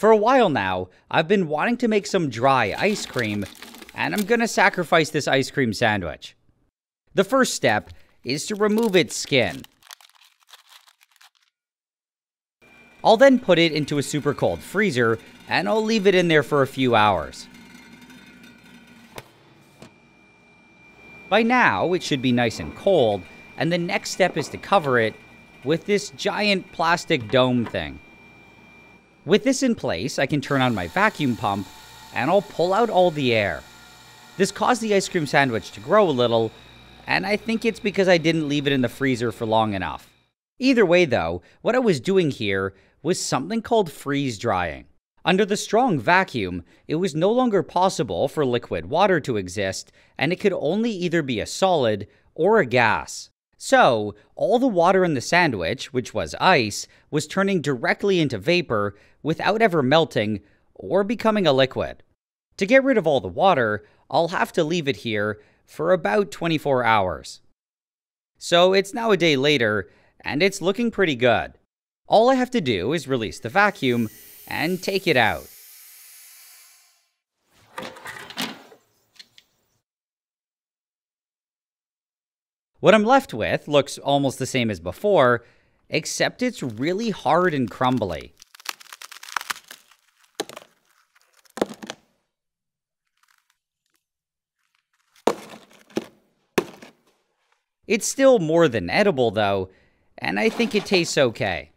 For a while now, I've been wanting to make some dry ice cream, and I'm gonna sacrifice this ice cream sandwich. The first step is to remove its skin. I'll then put it into a super cold freezer, and I'll leave it in there for a few hours. By now, it should be nice and cold, and the next step is to cover it with this giant plastic dome thing. With this in place, I can turn on my vacuum pump, and I'll pull out all the air. This caused the ice cream sandwich to grow a little, and I think it's because I didn't leave it in the freezer for long enough. Either way though, what I was doing here was something called freeze drying. Under the strong vacuum, it was no longer possible for liquid water to exist, and it could only either be a solid or a gas. So, all the water in the sandwich, which was ice, was turning directly into vapor without ever melting or becoming a liquid. To get rid of all the water, I'll have to leave it here for about 24 hours. So it's now a day later, and it's looking pretty good. All I have to do is release the vacuum and take it out. What I'm left with looks almost the same as before, except it's really hard and crumbly. It's still more than edible though, and I think it tastes okay.